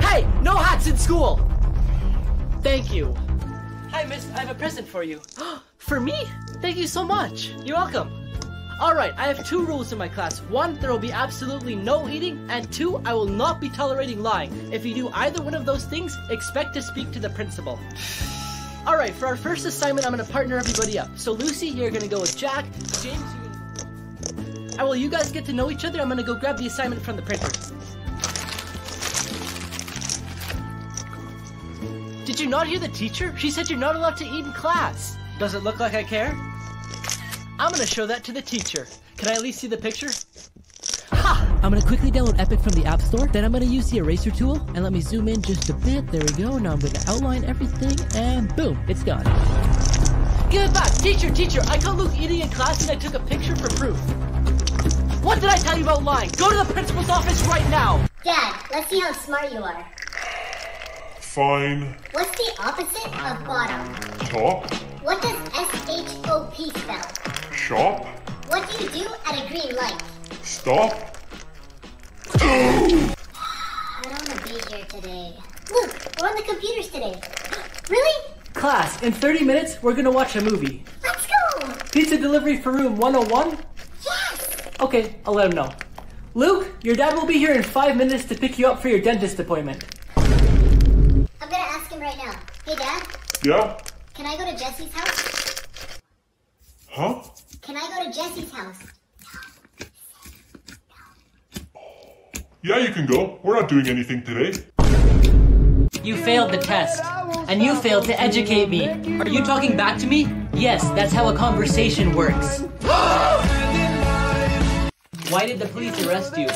Hey, no hats in school! Thank you. Hi, miss, I have a present for you. For me? Thank you so much. You're welcome. Alright, I have two rules in my class. One, there will be absolutely no eating, and two, I will not be tolerating lying. If you do either one of those things, expect to speak to the principal. Alright, for our first assignment, I'm going to partner everybody up. So Lucy, you're going to go with Jack, James, and while you guys get to know each other, I'm going to go grab the assignment from the printer. Did you not hear the teacher? She said you're not allowed to eat in class. Does it look like I care? I'm gonna show that to the teacher. Can I at least see the picture? Ha! I'm gonna quickly download Epic from the App Store. Then I'm gonna use the eraser tool. And let me zoom in just a bit. There we go. Now I'm gonna outline everything. And boom, it's gone. Give it back! Teacher! I caught Luke eating in class and I took a picture for proof. What did I tell you about lying? Go to the principal's office right now! Dad, let's see how smart you are. Fine. What's the opposite of bottom? Top. What does S-H-O-P spell? Shop. What do you do at a green light? Stop. I don't want to be here today. Look, we're on the computers today. Really? Class, in 30 minutes, we're going to watch a movie. Let's go! Pizza delivery for room 101? Yes! Okay, I'll let him know. Luke, your dad will be here in 5 minutes to pick you up for your dentist appointment. I'm going to ask him right now. Hey, Dad? Yeah? Can I go to Jesse's house? Huh? Can I go to Jesse's house? No. Yeah, you can go. We're not doing anything today. You failed the test, and you failed to educate me. Are you talking back to me? Yes, that's how a conversation works. Why did the police arrest you?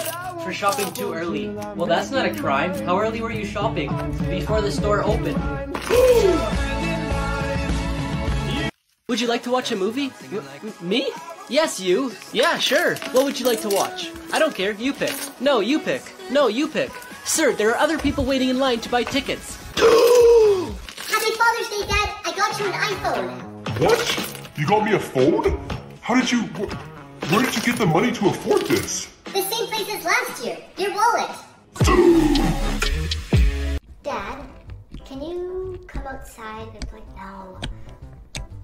For shopping too early. Well, that's not a crime. How early were you shopping? Before the store opened. Would you like to watch a movie? Me? Yes, you. Yeah, sure. What would you like to watch? I don't care. You pick. No, you pick. No, you pick. Sir, there are other people waiting in line to buy tickets. Happy Father's Day, Dad. I got you an iPhone. What? You got me a phone? How did you... Where did you get the money to afford this? The same place as last year. Your wallet. Dad, can you come outside and play now?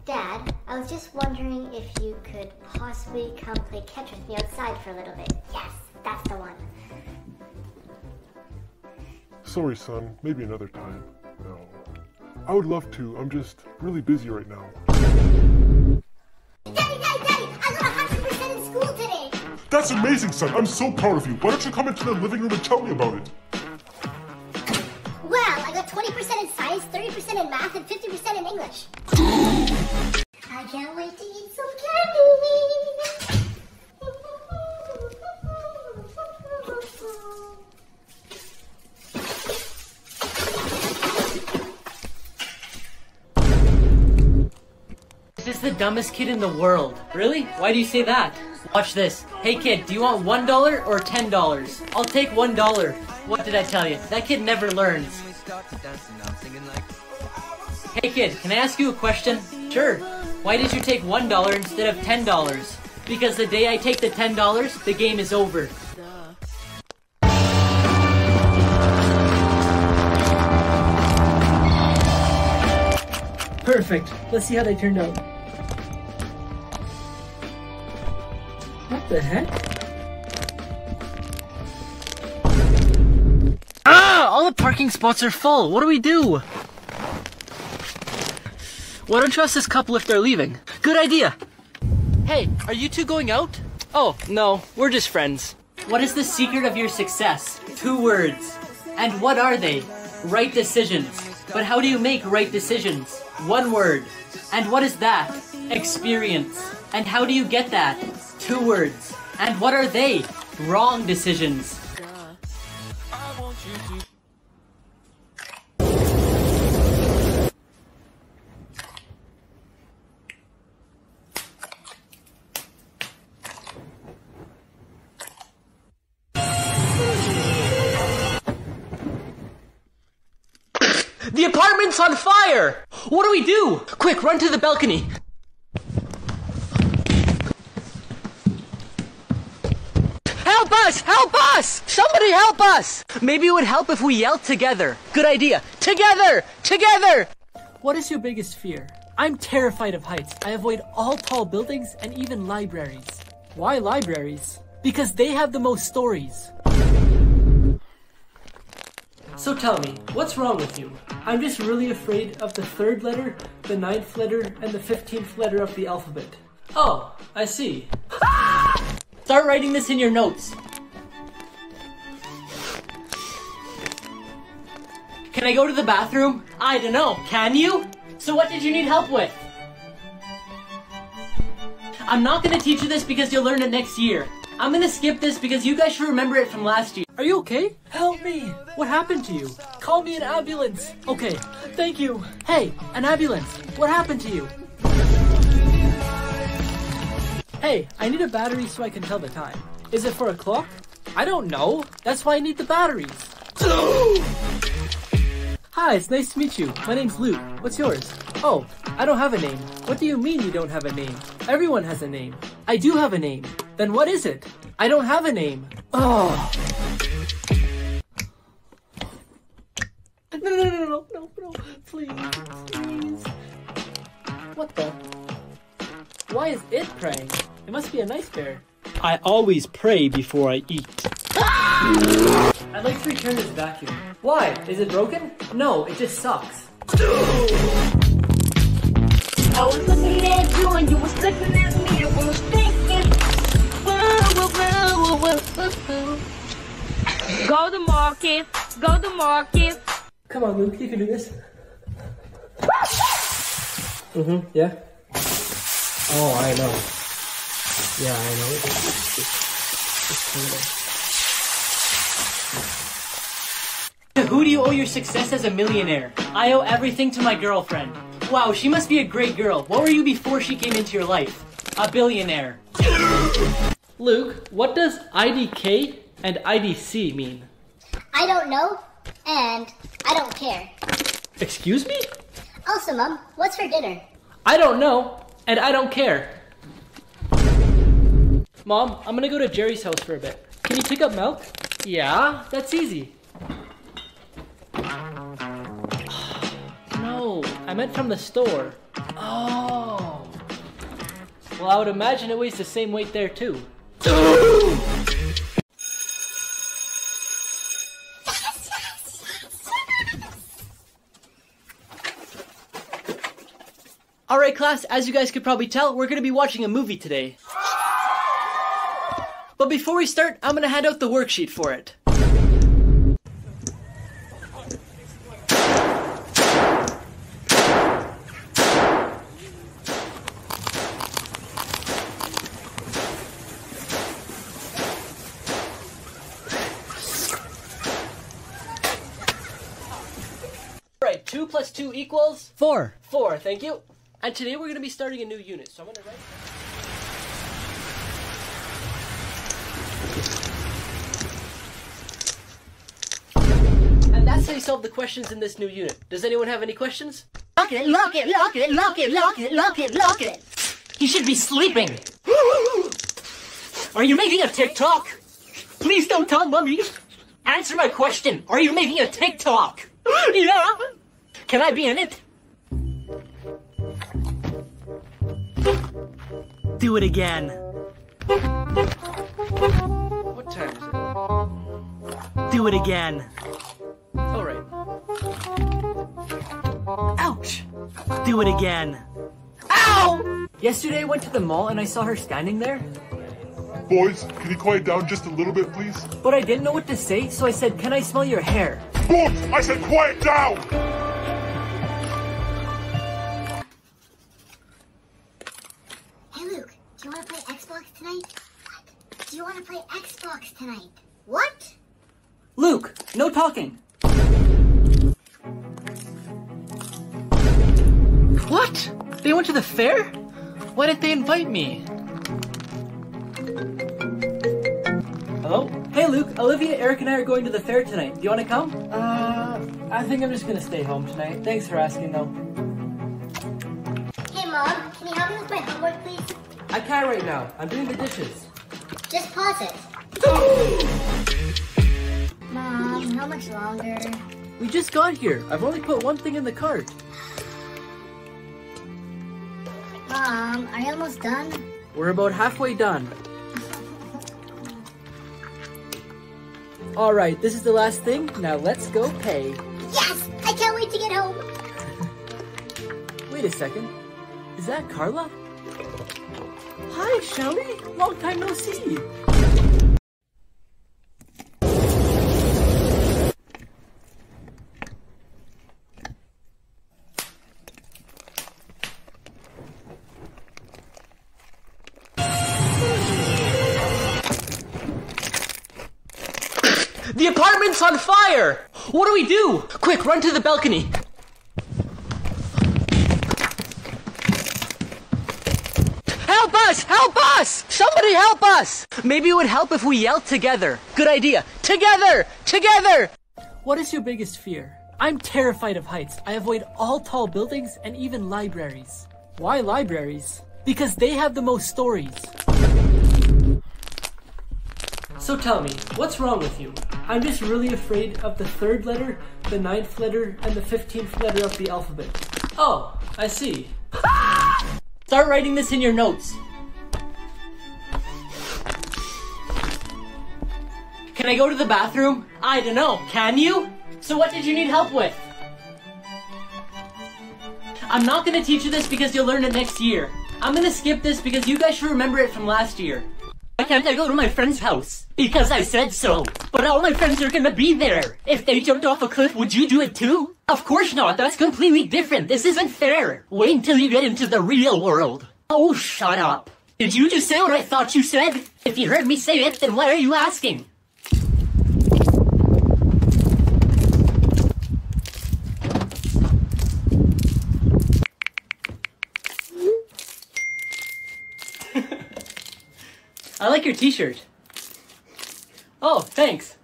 Dad, I was just wondering if you could possibly come play catch with me outside for a little bit. Yes, that's the one. Sorry, son. Maybe another time. No. I would love to. I'm just really busy right now. Daddy! I got 100% in school today! That's amazing, son. I'm so proud of you. Why don't you come into the living room and tell me about it? Wow, I got 20% in science, 30% in math, and 50% in English. I can't wait to eat some candy! This is the dumbest kid in the world. Really? Why do you say that? Watch this. Hey kid, do you want $1 or $10? I'll take $1. What did I tell you? That kid never learns. Hey kid, can I ask you a question? Sure. Why did you take $1 instead of $10? Because the day I take the $10, the game is over. Perfect. Let's see how they turned out. What the heck? Ah! All the parking spots are full. What do we do? Why don't you ask this couple if they're leaving? Good idea! Hey, are you two going out? Oh, no, we're just friends. What is the secret of your success? 2 words. And what are they? Right decisions. But how do you make right decisions? 1 word. And what is that? Experience. And how do you get that? 2 words. And what are they? Wrong decisions. The apartment's on fire! What do we do? Quick, run to the balcony. Help us! us! Help us! Somebody help us! Maybe it would help if we yelled together. Good idea. Together! Together! What is your biggest fear? I'm terrified of heights. I avoid all tall buildings and even libraries. Why libraries? Because they have the most stories. So tell me, what's wrong with you? I'm just really afraid of the third letter, the ninth letter, and the 15th letter of the alphabet. Oh, I see. Ah! Start writing this in your notes. Can I go to the bathroom? I don't know, can you? So what did you need help with? I'm not gonna teach you this because you'll learn it next year. I'm gonna skip this because you guys should remember it from last year. Are you okay? Help me! What happened to you? Call me an ambulance! Okay, thank you! Hey, an ambulance! What happened to you? Hey, I need a battery so I can tell the time. Is it for a clock? I don't know. That's why I need the batteries. Hi, it's nice to meet you. My name's Luke. What's yours? Oh, I don't have a name. What do you mean you don't have a name? Everyone has a name. I do have a name. Then what is it? I don't have a name. Oh. No, please. What the? Why is it praying? It must be a nice bear. I always pray before I eat. Ah! I'd like to return this vacuum. Why? Is it broken? No, it just sucks. I was looking at you and you were looking at me and we were thinking. Go to market. Go to market. Come on, Luke, you can do this. Yeah. Oh, I know. Yeah, I know. It's who do you owe your success as a millionaire? I owe everything to my girlfriend. Wow, she must be a great girl. What were you before she came into your life? A billionaire. Luke, what does IDK and IDC mean? I don't know, and I don't care. Excuse me? Also, Mom, what's for dinner? I don't know, and I don't care. Mom, I'm gonna go to Jerry's house for a bit. Can you pick up milk? Yeah, that's easy. No, I meant from the store. Oh. Well, I would imagine it weighs the same weight there too. Alright class, as you guys could probably tell, we're going to be watching a movie today. But before we start, I'm going to hand out the worksheet for it. Alright, 2 plus 2 equals? 4. 4, thank you. And today we're going to be starting a new unit, so I'm going to write... And that's how you solve the questions in this new unit. Does anyone have any questions? Lock it, lock it, lock it, lock it, lock it, lock it, lock it! You should be sleeping! Are you making a TikTok? Please don't tell Mommy! Answer my question! Are you making a TikTok? Yeah! Can I be in it? Do it again. What time is it? Do it again. All right. Ouch! Do it again. Ow! Yesterday I went to the mall and I saw her standing there. Boys, can you quiet down just a little bit, please? But I didn't know what to say, so I said, can I smell your hair? Boys, I said quiet down! Tonight. What? Luke, no talking. What? They went to the fair? Why didn't they invite me? Hello? Hey Luke, Olivia, Eric and I are going to the fair tonight. Do you want to come? I think I'm just going to stay home tonight. Thanks for asking though. Hey Mom, can you help me with my homework please? I can't right now. I'm doing the dishes. Just pause it. How much longer? We just got here. I've only put one thing in the cart. Mom, are you almost done? We're about halfway done. All right, this is the last thing. Now let's go pay. Yes, I can't wait to get home. Wait a second. Is that Carla? Hi, Shelly. Long time no see. The apartment's on fire! What do we do? Quick, run to the balcony. Help us! Help us! Somebody help us! Maybe it would help if we yelled together. Good idea. Together! Together! What is your biggest fear? I'm terrified of heights. I avoid all tall buildings and even libraries. Why libraries? Because they have the most stories. So tell me, what's wrong with you? I'm just really afraid of the third letter, the 9th letter, and the 15th letter of the alphabet. Oh, I see. Ah! Start writing this in your notes. Can I go to the bathroom? I don't know, can you? So what did you need help with? I'm not gonna teach you this because you'll learn it next year. I'm gonna skip this because you guys should remember it from last year. Why can't I go to my friend's house? Because I said so. But all my friends are gonna be there. If they jumped off a cliff, would you do it too? Of course not. That's completely different. This isn't fair. Wait until you get into the real world. Oh, shut up. Did you just say what I thought you said? If you heard me say it, then why are you asking? I like your t-shirt. Oh, thanks.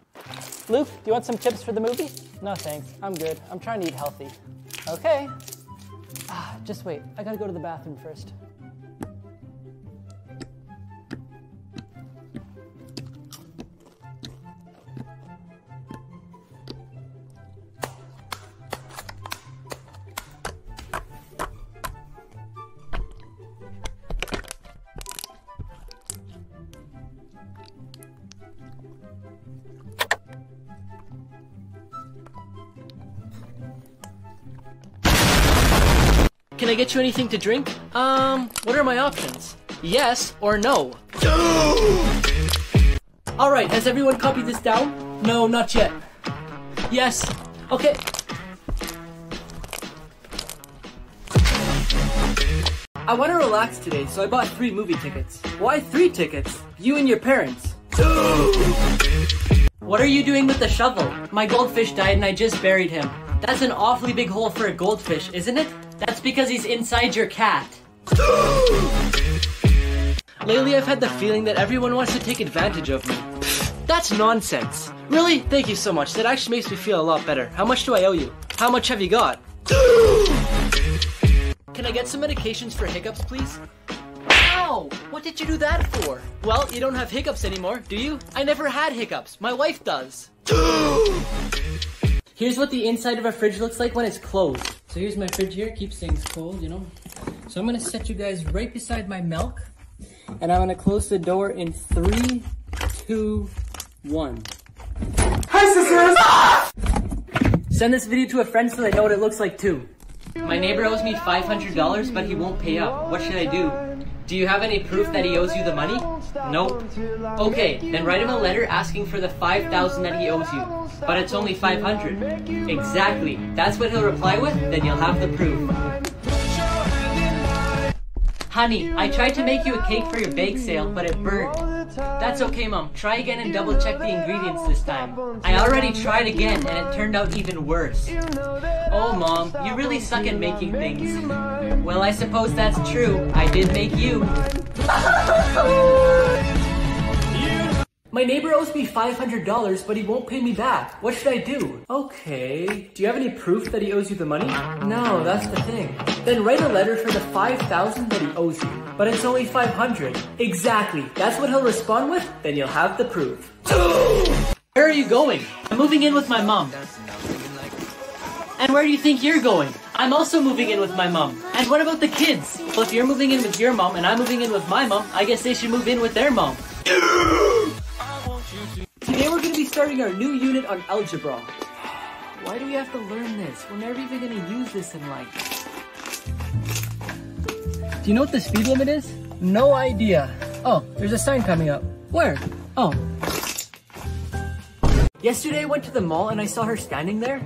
Luke, do you want some tips for the movie? No, thanks. I'm good. I'm trying to eat healthy. Okay. Just wait. I gotta go to the bathroom first. Can I get you anything to drink? What are my options? Yes or no? Alright, has everyone copied this down? No, not yet. Yes. Okay. I want to relax today, so I bought 3 movie tickets. Why 3 tickets? You and your parents. What are you doing with the shovel? My goldfish died and I just buried him. That's an awfully big hole for a goldfish, isn't it? That's because he's inside your cat. Lately, I've had the feeling that everyone wants to take advantage of me. Pfft, that's nonsense. Really? Thank you so much. That actually makes me feel a lot better. How much do I owe you? How much have you got? Can I get some medications for hiccups, please? Ow! What did you do that for? Well, you don't have hiccups anymore, do you? I never had hiccups. My wife does. Here's what the inside of a fridge looks like when it's closed. So here's my fridge here, keeps things cold, you know. So I'm gonna set you guys right beside my milk, and I'm gonna close the door in 3, 2, 1. Hi, sisters! Ah! Send this video to a friend so they know what it looks like too. My neighbor owes me $500, but he won't pay up. What should I do? Do you have any proof that he owes you the money? Nope. Okay, then write him a letter asking for the $5,000 that he owes you. But it's only $500. Exactly. That's what he'll reply with, then you'll have the proof. Honey, I tried to make you a cake for your bake sale, but it burned. That's okay, Mom. Try again and double check the ingredients this time. I already tried again, and it turned out even worse. Oh, Mom, you really suck at making things. Well, I suppose that's true. I did make you. My neighbor owes me $500, but he won't pay me back. What should I do? Okay. Do you have any proof that he owes you the money? No, that's the thing. Then write a letter for the $5,000 that he owes you. But it's only $500. Exactly. That's what he'll respond with, then you'll have the proof. Where are you going? I'm moving in with my mom. And where do you think you're going? I'm also moving in with my mom. And what about the kids? Well, if you're moving in with your mom and I'm moving in with my mom, I guess they should move in with their mom. Today we're going to be starting our new unit on algebra. Why do we have to learn this? We're never even going to use this in life. Do you know what the speed limit is? No idea. Oh, there's a sign coming up. Where? Oh. Yesterday I went to the mall and I saw her standing there.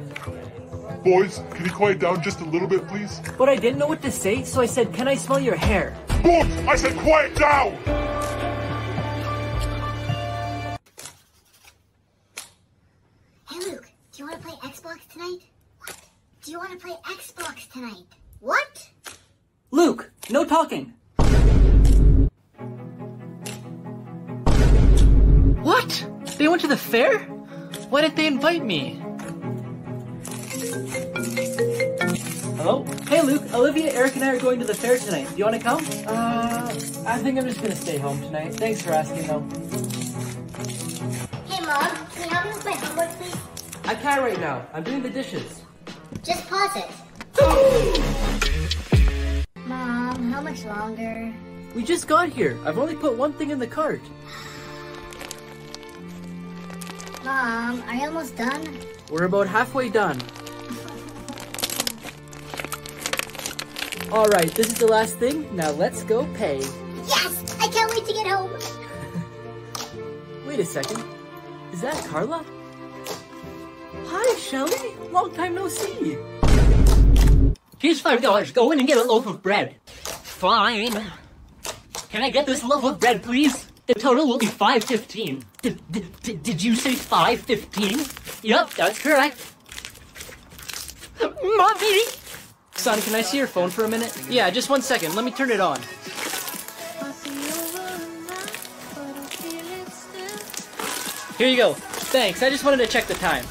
Boys, can you quiet down just a little bit, please? But I didn't know what to say, so I said, can I smell your hair? Boom! I said, quiet down! Hey, Luke, do you want to play Xbox tonight? What? Do you want to play Xbox tonight? What? Luke, no talking. What? They went to the fair? Why didn't they invite me? Hello? Hey Luke, Olivia, Eric, and I are going to the fair tonight. Do you want to come? I think I'm just going to stay home tonight. Thanks for asking though. Hey Mom, can you help me with my homework please? I can't right now. I'm doing the dishes. Just pause it. Mom, how much longer? We just got here. I've only put one thing in the cart. Mom, are you almost done? We're about halfway done. All right, this is the last thing. Now let's go pay. Yes, I can't wait to get home. Wait a second. Is that Carla? Hi, Shelly. Long time no see. Here's $5. Go in and get a loaf of bread. Fine. Can I get this loaf of bread, please? The total will be $5.15. Did you say $5.15? Yep, that's correct. Mommy! Son, can I see your phone for a minute? Yeah, just 1 second. Let me turn it on. Here you go. Thanks, I just wanted to check the time.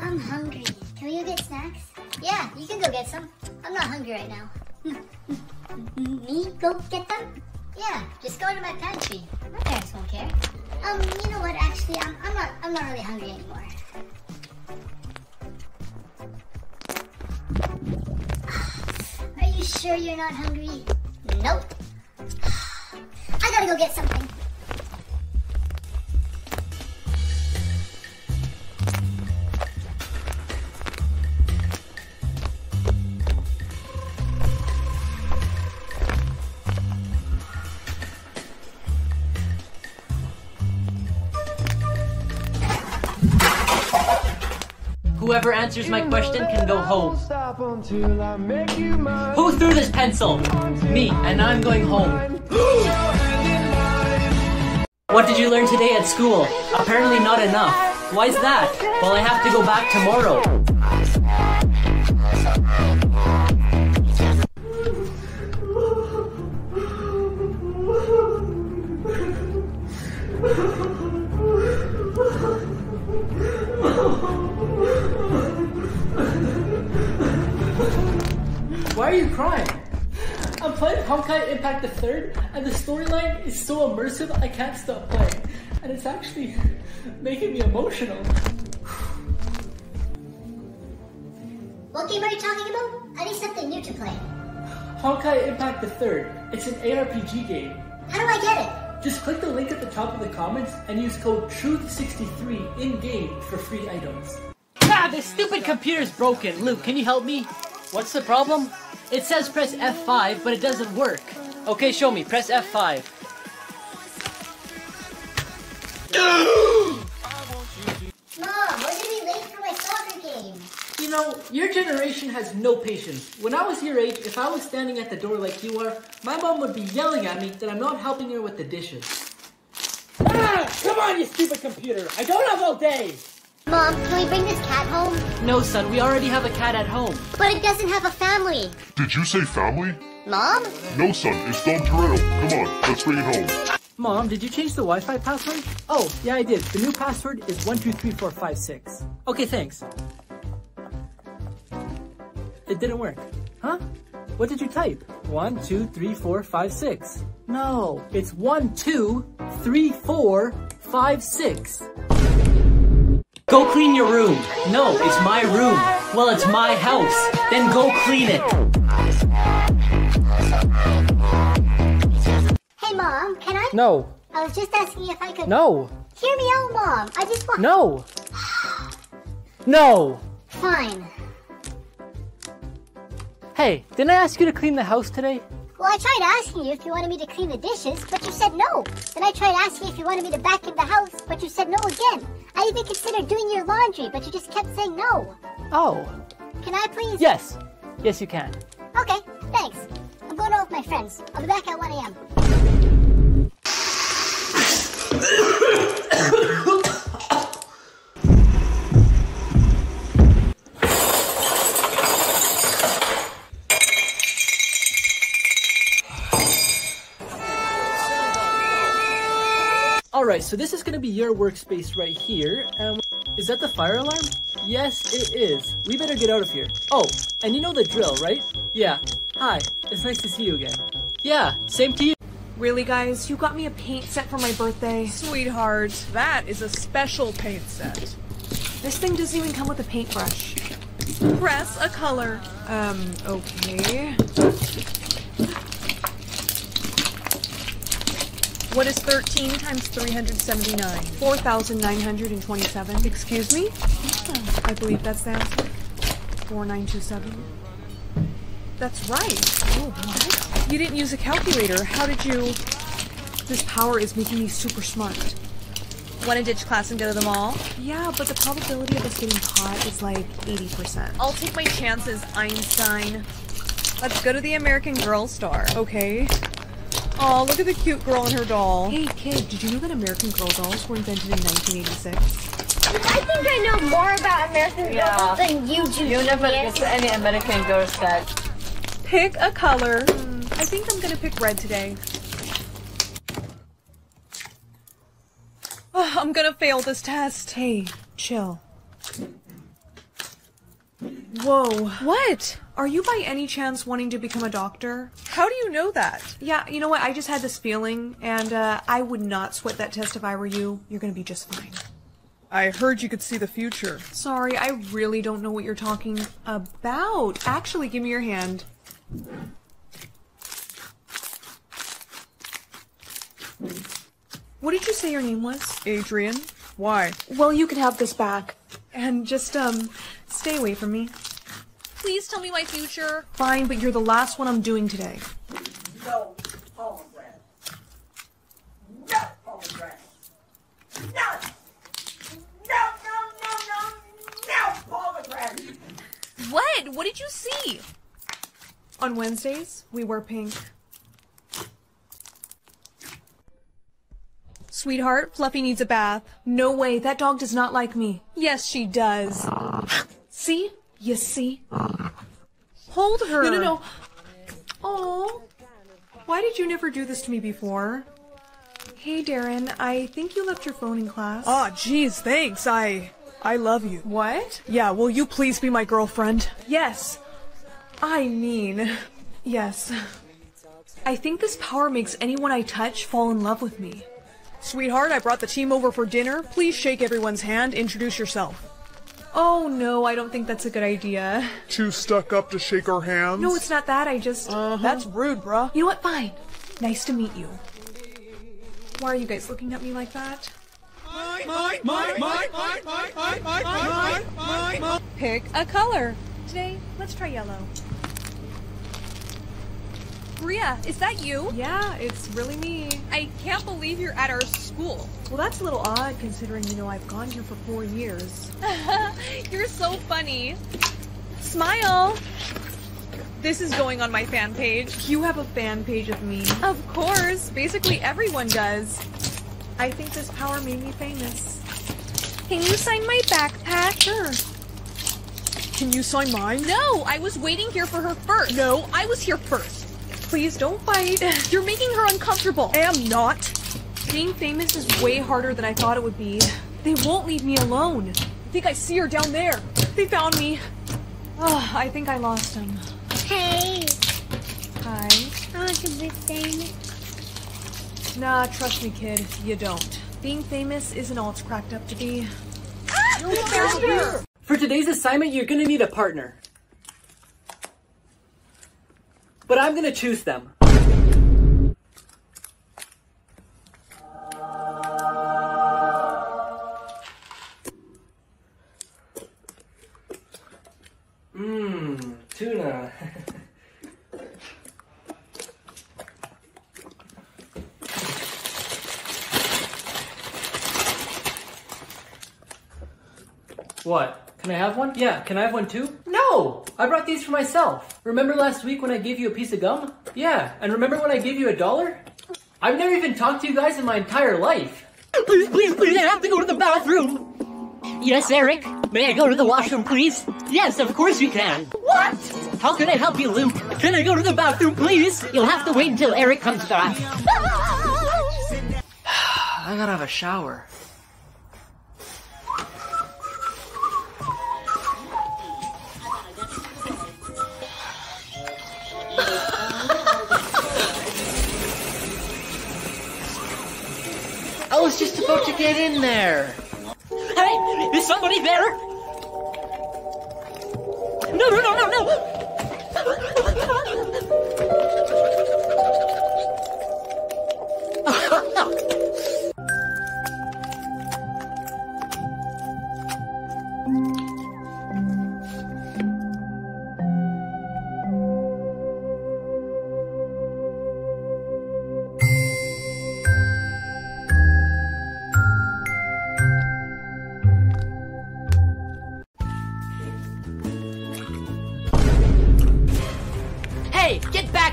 I'm hungry. Can we go get snacks? Yeah, you can go get some. I'm not hungry right now. Me? Go get them? Yeah, just go into my pantry. My parents won't care. You know what? Actually, I'm not really hungry anymore. Are you sure you're not hungry? Nope. I gotta go get something. Whoever answers my question can go home. Who threw this pencil? Me, and I'm going home. What did you learn today at school? Apparently not enough. Why's that? Well, I have to go back tomorrow. Why are you crying? I'm playing Honkai Impact the 3rd, and the storyline is so immersive I can't stop playing. And it's actually making me emotional. What game are you talking about? I need something new to play. Honkai Impact the 3rd. It's an ARPG game. How do I get it? Just click the link at the top of the comments and use code TRUTH63 in-game for free items. Ah, this stupid computer is broken. Luke, can you help me? What's the problem? It says press F5, but it doesn't work. Okay, show me. Press F5. Mom, we're gonna be late for my soccer game. You know, your generation has no patience. When I was your age, if I was standing at the door like you are, my mom would be yelling at me that I'm not helping her with the dishes. Ah, come on, you stupid computer. I don't have all day. Mom, can we bring this cat home? No, son, we already have a cat at home. But it doesn't have a family. Did you say family? Mom? No, son, it's Don Toretto. Come on, let's bring it home. Mom, did you change the Wi-Fi password? Oh, yeah, I did. The new password is 123456. Okay, thanks. It didn't work. Huh? What did you type? 123456. No, it's 123456. Go clean your room. No, it's my room. Well, it's my house. Then go clean it. Hey, Mom, can I? No. I was just asking if I could. No. Hear me out, Mom. I just want. No. No. Fine. Hey, didn't I ask you to clean the house today? Well, I tried asking you if you wanted me to clean the dishes, but you said no. Then I tried asking if you wanted me to vacuum the house, but you said no again. I even considered doing your laundry, but you just kept saying no. Oh. Can I please? Yes. Yes, you can. Okay, thanks. I'm going out with my friends. I'll be back at 1 a.m. Alright, so this is going to be your workspace right here, and is that the fire alarm? Yes, it is. We better get out of here. Oh, and you know the drill, right? Yeah. Hi, it's nice to see you again. Yeah, same to you. Really, guys? You got me a paint set for my birthday? Sweetheart, that is a special paint set. This thing doesn't even come with a paintbrush. Press a color. Okay. What is 13 times 379? 4,927. Excuse me? Oh, I believe that's the answer. 4927. That's right. Oh, what? You didn't use a calculator. How did you? This power is making me super smart. Want to ditch class and go to the mall? Yeah, but the probability of us getting caught is like 80%. I'll take my chances, Einstein. Let's go to the American Girl store. Okay. Aw, look at the cute girl and her doll. Hey, kid, did you know that American Girl dolls were invented in 1986? I think I know more about American Girl dolls than you do. You never get any American Girl set. Pick a color. I think I'm gonna pick red today. Oh, I'm gonna fail this test. Hey, chill. Whoa. What? Are you by any chance wanting to become a doctor? How do you know that? Yeah, you know what? I just had this feeling, and I would not sweat that test if I were you. You're gonna be just fine. I heard you could see the future. Sorry, I really don't know what you're talking about. Actually, give me your hand. What did you say your name was? Adrian. Why? Well, you can have this back. And just, stay away from me. Please tell me my future. Fine, but you're the last one I'm doing today. No hologram. No hologram. No! No, no, no, no, no hologram! What? What did you see? On Wednesdays, we were pink. Sweetheart, Fluffy needs a bath. No way, that dog does not like me. Yes, she does. See? You see? Hold her. No, no, no. Oh, why did you never do this to me before? Hey, Darren, I think you left your phone in class. Aw, jeez, thanks. I love you. What? Yeah, will you please be my girlfriend? Yes. I mean, yes. I think this power makes anyone I touch fall in love with me. Sweetheart, I brought the team over for dinner. Please shake everyone's hand. Introduce yourself. Oh, no, I don't think that's a good idea. Too stuck up to shake our hands? No, it's not that, I just... That's rude, bruh. You know what? Fine. Nice to meet you. Why are you guys looking at me like that? Pick a color. Today, let's try yellow. Bria, is that you? Yeah, it's really me. I can't believe you're at our school. Well, that's a little odd considering, you know, I've gone here for 4 years. You're so funny. Smile. This is going on my fan page. You have a fan page of me? Of course. Basically everyone does. I think this power made me famous. Can you sign my backpack? Sure. Can you sign mine? No, I was waiting here for her first. No, I was here first. Please don't fight. You're making her uncomfortable. I am not. Being famous is way harder than I thought it would be. They won't leave me alone. I think I see her down there. They found me. Oh, I think I lost them. Hey. Hi. I want to be famous. Nah, trust me, kid. You don't. Being famous isn't all it's cracked up to be. For today's assignment, you're gonna need a partner. But I'm gonna choose them. Tuna. What? Can I have one? Yeah, can I have one too? No! I brought these for myself. Remember last week when I gave you a piece of gum? Yeah, and remember when I gave you $1? I've never even talked to you guys in my entire life. Please, please, please, I have to go to the bathroom. Yes, Eric? May I go to the washroom, please? Yes, of course you can. What? How can I help you, Luke? Can I go to the bathroom, please? You'll have to wait until Eric comes back. I gotta have a shower. I was just about to get in there. Hey, is somebody there? No, no, no, no, no!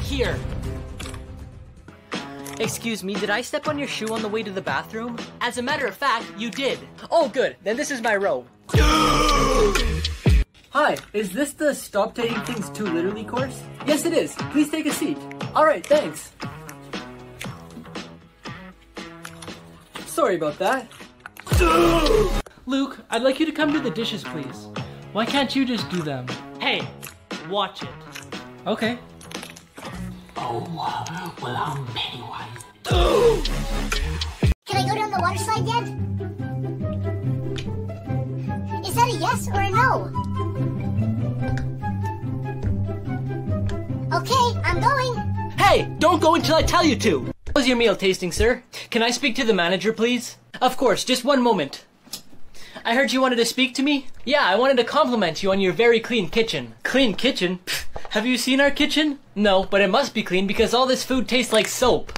Here. Excuse me, did I step on your shoe on the way to the bathroom? As a matter of fact, you did. Oh, good. Then this is my row. Hi, is this the Stop Taking Things Too Literally course? Yes, it is. Please take a seat. All right, thanks. Sorry about that. Luke, I'd like you to come do the dishes, please. Why can't you just do them? Hey, watch it. Okay. Oh, well, I'm Pennywise. Can I go down the water slide yet? Is that a yes or a no? Okay, I'm going. Hey, don't go until I tell you to. How's your meal tasting, sir? Can I speak to the manager, please? Of course, just one moment. I heard you wanted to speak to me? Yeah, I wanted to compliment you on your very clean kitchen. Clean kitchen? Pfft, have you seen our kitchen? No, but it must be clean because all this food tastes like soap.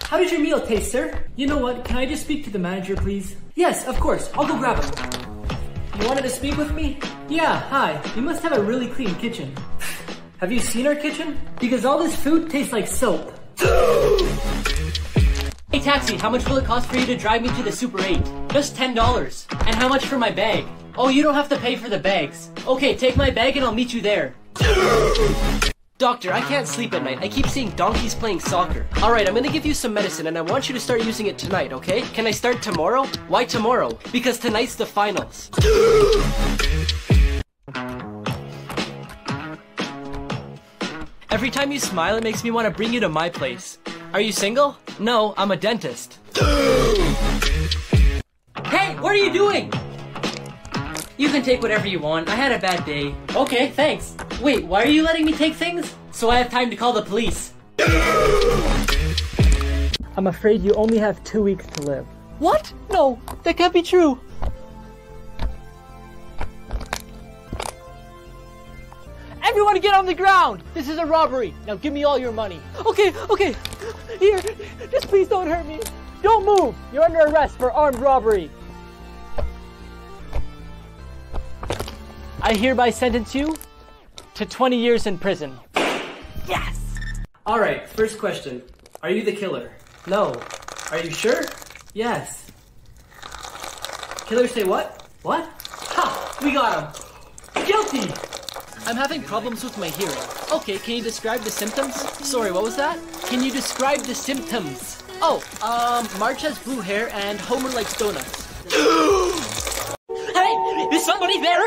How did your meal taste, sir? You know what, can I just speak to the manager, please? Yes, of course, I'll go grab him. You wanted to speak with me? Yeah, hi, you must have a really clean kitchen. Have you seen our kitchen? Because all this food tastes like soap. Hey taxi, how much will it cost for you to drive me to the Super 8? Just $10. And how much for my bag? Oh, you don't have to pay for the bags. Okay, take my bag and I'll meet you there. Doctor, I can't sleep at night. I keep seeing donkeys playing soccer. Alright, I'm gonna give you some medicine and I want you to start using it tonight, okay? Can I start tomorrow? Why tomorrow? Because tonight's the finals. Every time you smile, it makes me want to bring you to my place. Are you single? No, I'm a dentist. Hey, what are you doing? You can take whatever you want. I had a bad day. Okay, thanks. Wait, why are you letting me take things? So I have time to call the police. I'm afraid you only have 2 weeks to live. What? No, that can't be true. Everyone get on the ground! This is a robbery! Now give me all your money. Okay, okay. Here, just please don't hurt me. Don't move! You're under arrest for armed robbery. I hereby sentence you to 20 years in prison. Yes! Alright, first question. Are you the killer? No. Are you sure? Yes. Killer say what? What? Ha! We got him! Guilty! I'm having problems with my hearing. Okay, can you describe the symptoms? Sorry, what was that? Can you describe the symptoms? Oh, March has blue hair and Homer likes donuts. Hey, is somebody there?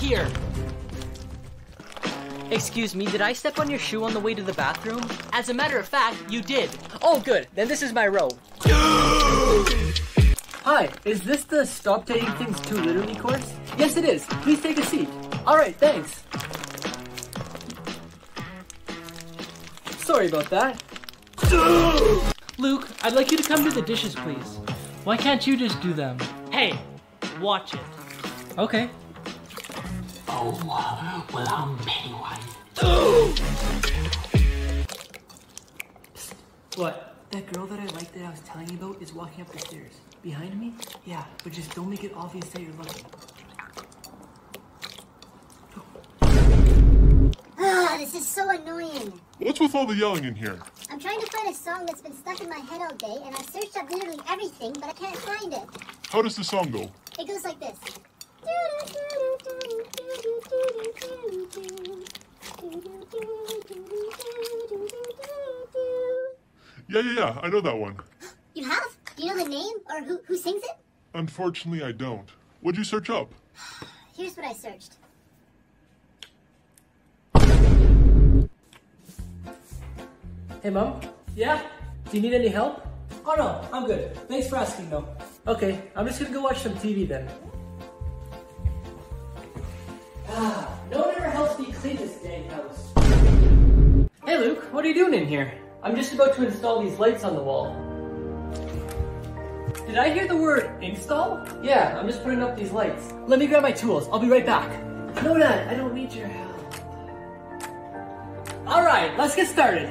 Here. Excuse me, did I step on your shoe on the way to the bathroom? As a matter of fact, you did. Oh, good. Then this is my row. Hi, is this the Stop Taking Things Too Literally course? Yes, it is. Please take a seat. All right, thanks. Sorry about that. Luke, I'd like you to come do the dishes, please. Why can't you just do them? Hey, watch it. Okay. Oh, well, I'm Pennywise. Psst. What? That girl that I liked that I was telling you about is walking up the stairs. Behind me? Yeah, but just don't make it obvious that you're looking. Ah, this is so annoying. What's with all the yelling in here? I'm trying to find a song that's been stuck in my head all day, and I've searched up literally everything, but I can't find it. How does the song go? It goes like this. Yeah, I know that one. You have? Do you know the name or who sings it? Unfortunately, I don't. What'd you search up? Here's what I searched. Hey, Mom? Yeah? Do you need any help? Oh, no, I'm good. Thanks for asking, though. Okay, I'm just gonna go watch some TV then. No one ever helps me clean this dang house. Hey Luke, what are you doing in here? I'm just about to install these lights on the wall. Did I hear the word install? Yeah, I'm just putting up these lights. Let me grab my tools, I'll be right back. No, Dad, I don't need your help. Alright, let's get started.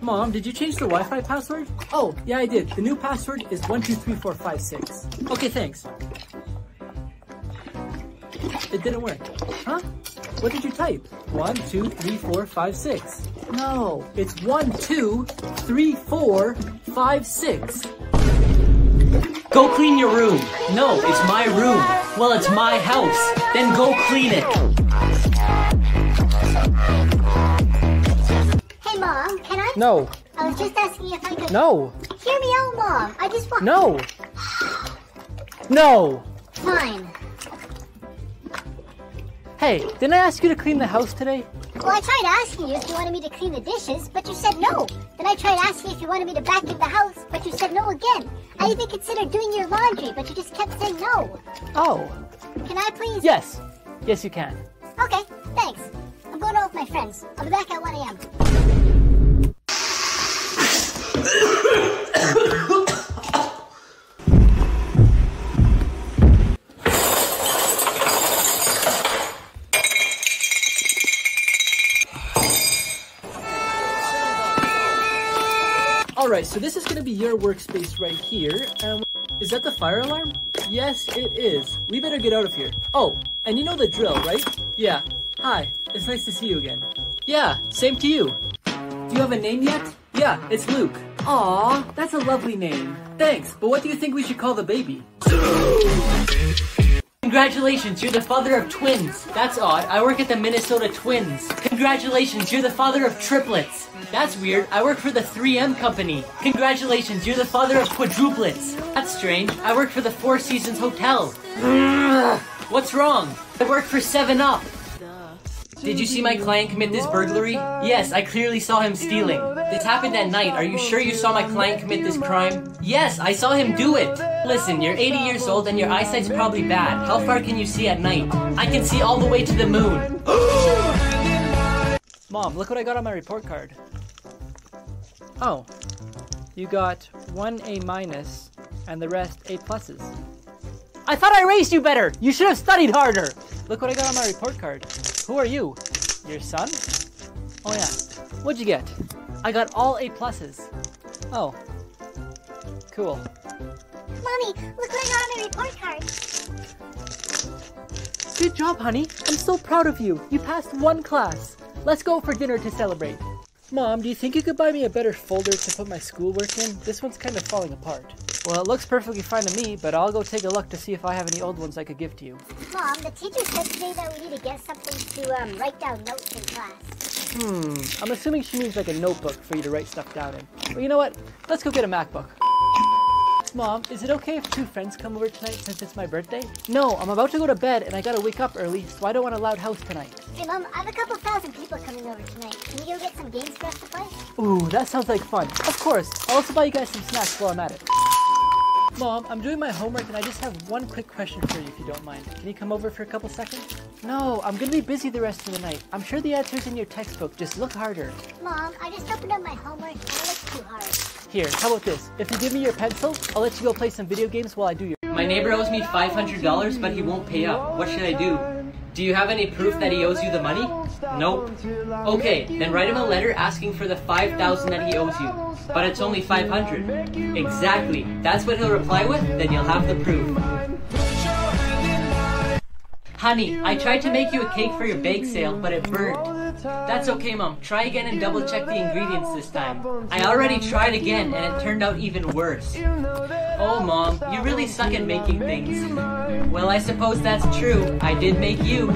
Mom, did you change the Wi-Fi password? Oh, yeah, I did. The new password is 123456. Okay, thanks. It didn't work. Huh? What did you type? 123456. No, it's 123456. Go clean your room. No, it's my room. Well, it's my house. Then go clean it. Mom, can I? No. I was just asking if I could. No. Hear me out, Mom. I just want. No. No. Fine. Hey, didn't I ask you to clean the house today? Well, I tried asking you if you wanted me to clean the dishes, but you said no. Then I tried asking if you wanted me to vacuum the house, but you said no again. I even considered doing your laundry, but you just kept saying no. Oh. Can I please? Yes. Yes, you can. Okay, thanks. I'm going out with my friends. I'll be back at 1 a.m. Alright, so this is going to be your workspace right here. Is that the fire alarm? Yes, it is. We better get out of here. Oh, and you know the drill, right? Yeah. Hi, it's nice to see you again. Yeah, same to you. Do you have a name yet? Yeah, it's Luke. Aw, that's a lovely name. Thanks, but what do you think we should call the baby? Congratulations, you're the father of twins. That's odd, I work at the Minnesota Twins. Congratulations, you're the father of triplets. That's weird, I work for the 3M company. Congratulations, you're the father of quadruplets. That's strange, I work for the Four Seasons Hotel. What's wrong? I work for 7-Up. Did you see my client commit this burglary? Yes, I clearly saw him stealing. This happened at night. Are you sure you saw my client commit this crime? Yes, I saw him do it. Listen, you're 80 years old and your eyesight's probably bad. How far can you see at night? I can see all the way to the moon. Mom, look what I got on my report card. Oh, you got 1 A- and the rest A+. I thought I raised you better! You should have studied harder! Look what I got on my report card. Who are you? Your son? Oh yeah. What'd you get? I got all A+. Oh. Cool. Mommy, look what I got on my report card. Good job, honey. I'm so proud of you. You passed 1 class. Let's go for dinner to celebrate. Mom, do you think you could buy me a better folder to put my schoolwork in? This one's kind of falling apart. Well, it looks perfectly fine to me, but I'll go take a look to see if I have any old ones I could give to you. Mom, the teacher said today that we need to get something to write down notes in class. I'm assuming she means like a notebook for you to write stuff down in. Well, you know what? Let's go get a MacBook. Mom, is it okay if 2 friends come over tonight since it's my birthday? No, I'm about to go to bed and I gotta wake up early, so I don't want a loud house tonight. Hey Mom, I have a couple thousand people coming over tonight. Can you go get some games for us to play? Ooh, that sounds like fun. Of course, I'll also buy you guys some snacks while I'm at it. Mom, I'm doing my homework and I just have 1 quick question for you if you don't mind. Can you come over for a couple seconds? No, I'm gonna be busy the rest of the night. I'm sure the answer's in your textbook, just look harder. Mom, I just opened up my homework and it looks too hard. Here, how about this? If you give me your pencil, I'll let you go play some video games while I do your— My neighbor owes me $500 but he won't pay up. What should I do? Do you have any proof that he owes you the money? Nope. Okay, then write him a letter asking for the $5,000 that he owes you. But it's only $500. Exactly. That's what he'll reply with, then you'll have the proof. Honey, I tried to make you a cake for your bake sale, but it burned. That's okay, Mom. Try again and double check the ingredients this time. I already tried again, and it turned out even worse. Oh, Mom, you really suck at making things. Well, I suppose that's true. I did make you.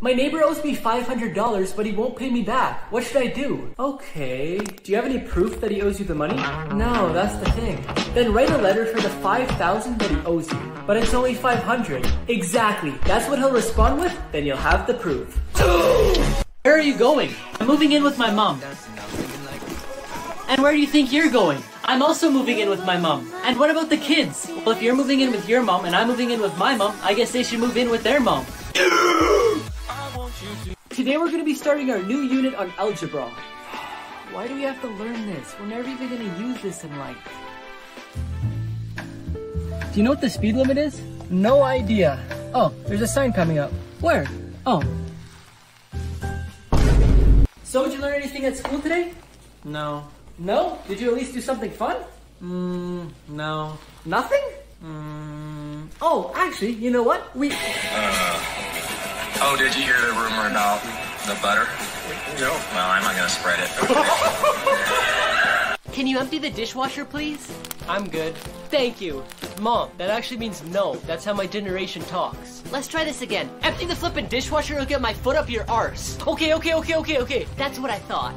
My neighbor owes me $500, but he won't pay me back. What should I do? Okay, do you have any proof that he owes you the money? No, that's the thing. Then write a letter for the $5,000 that he owes you. But it's only $500. Exactly, that's what he'll respond with, then you'll have the proof. Where are you going? I'm moving in with my mom. And where do you think you're going? I'm also moving in with my mom. And what about the kids? Well, if you're moving in with your mom and I'm moving in with my mom, I guess they should move in with their mom. Today we're going to be starting our new unit on algebra. Why do we have to learn this? We're never even going to use this in life. Do you know what the speed limit is? No idea. Oh, there's a sign coming up. Where? Oh. So, did you learn anything at school today? No. No? Did you at least do something fun? No. Nothing? Oh, actually, you know what? Oh, did you hear the rumor about the butter? No. Well, I'm not gonna spread it. Okay. Can you empty the dishwasher, please? I'm good. Thank you. Mom, that actually means no. That's how my generation talks. Let's try this again. Empty the flippin' dishwasher or get my foot up your arse. Okay. That's what I thought.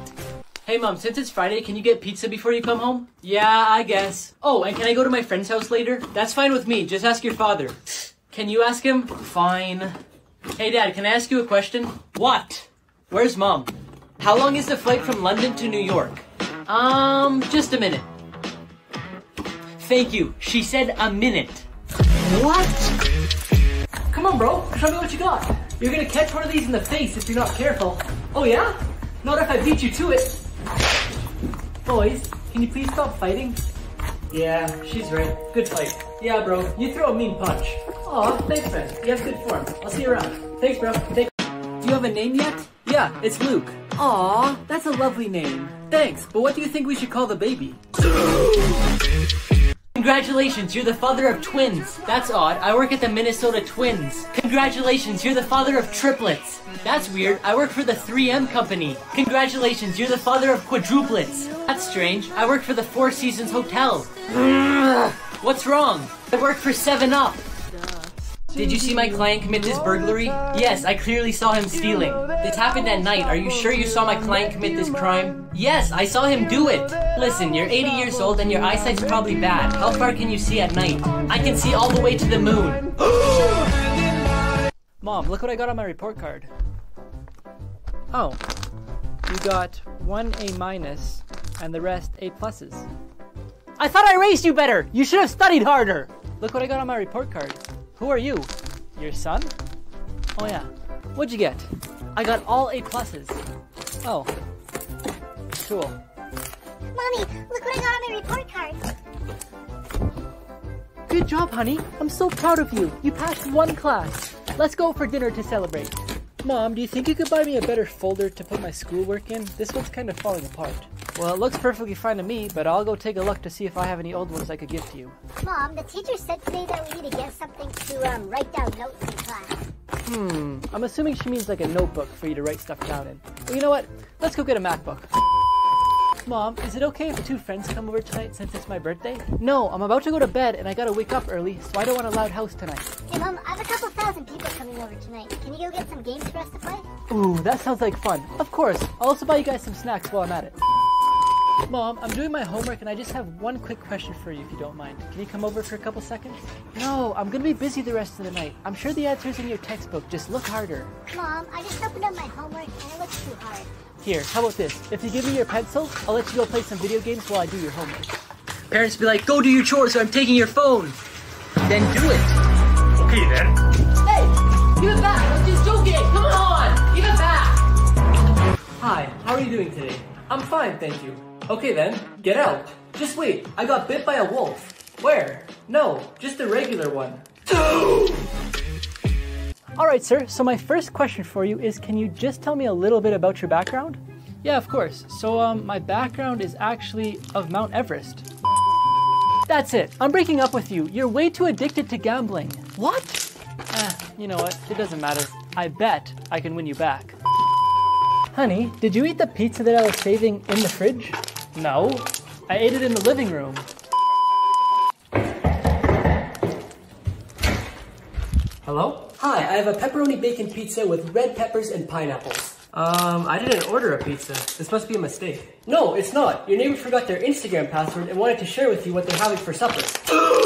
Hey, Mom, since it's Friday, can you get pizza before you come home? Yeah, I guess. Oh, and can I go to my friend's house later? That's fine with me. Just ask your father. Can you ask him? Fine. Hey Dad, can I ask you a question? What? Where's Mom? How long is the flight from London to New York? Just a minute. Thank you. She said a minute. What? Come on, bro. Show me what you got. You're gonna catch one of these in the face if you're not careful. Oh yeah? Not if I beat you to it. Boys, can you please stop fighting? Yeah, she's right. Good fight. Yeah, bro. You throw a mean punch. Aw, thanks, man. You have good form. I'll see you around. Thanks, bro. Do you have a name yet? Yeah, it's Luke. Aw, that's a lovely name. Thanks, but what do you think we should call the baby? Congratulations, you're the father of twins. That's odd. I work at the Minnesota Twins. Congratulations, you're the father of triplets. That's weird. I work for the 3M company. Congratulations, you're the father of quadruplets. That's strange. I work for the Four Seasons Hotel. What's wrong? I work for 7-Up. Did you see my client commit this burglary? Yes, I clearly saw him stealing. This happened at night. Are you sure you saw my client commit this crime? Yes, I saw him do it. Listen, you're 80 years old and your eyesight's probably bad. How far can you see at night? I can see all the way to the moon. Mom, look what I got on my report card. Oh, you got 1 A- and the rest A+. I thought I raised you better. You should have studied harder. Look what I got on my report card. Who are you? Your son? Oh yeah. What'd you get? I got all A+. Oh. Cool. Mommy, look what I got on my report card. Good job, honey. I'm so proud of you. You passed one class. Let's go for dinner to celebrate. Mom, do you think you could buy me a better folder to put my schoolwork in? This one's kind of falling apart. Well, it looks perfectly fine to me, but I'll go take a look to see if I have any old ones I could give to you. Mom, the teacher said today that we need to get something to write down notes in class. I'm assuming she means like a notebook for you to write stuff down in. Well, you know what? Let's go get a MacBook. Mom, is it okay if two friends come over tonight since it's my birthday? No, I'm about to go to bed and I gotta wake up early, so I don't want a loud house tonight. Hey Mom, I have a couple thousand people coming over tonight. Can you go get some games for us to play? Ooh, that sounds like fun. Of course, I'll also buy you guys some snacks while I'm at it. Mom, I'm doing my homework and I just have one quick question for you if you don't mind. Can you come over for a couple seconds? No, I'm gonna be busy the rest of the night. I'm sure the answer's in your textbook, just look harder. Mom, I just opened up my homework and I looked too hard. Here, how about this? If you give me your pencil, I'll let you go play some video games while I do your homework. Parents be like, go do your chores or I'm taking your phone. Then do it. Okay then. Hey, give it back, I'm just joking, come on, give it back. Hi, how are you doing today? I'm fine, thank you. Okay then, get out. Just wait, I got bit by a wolf. Where? No, just a regular one. Alright sir, so my first question for you is, can you just tell me a little bit about your background? Yeah, of course. So my background is actually of Mount Everest. That's it, I'm breaking up with you. You're way too addicted to gambling. What? You know what, it doesn't matter. I bet I can win you back. Honey, did you eat the pizza that I was saving in the fridge? No, I ate it in the living room. Hello? Hi, I have a pepperoni bacon pizza with red peppers and pineapples. I didn't order a pizza. This must be a mistake. No, it's not. Your neighbor forgot their Instagram password and wanted to share with you what they're having for supper.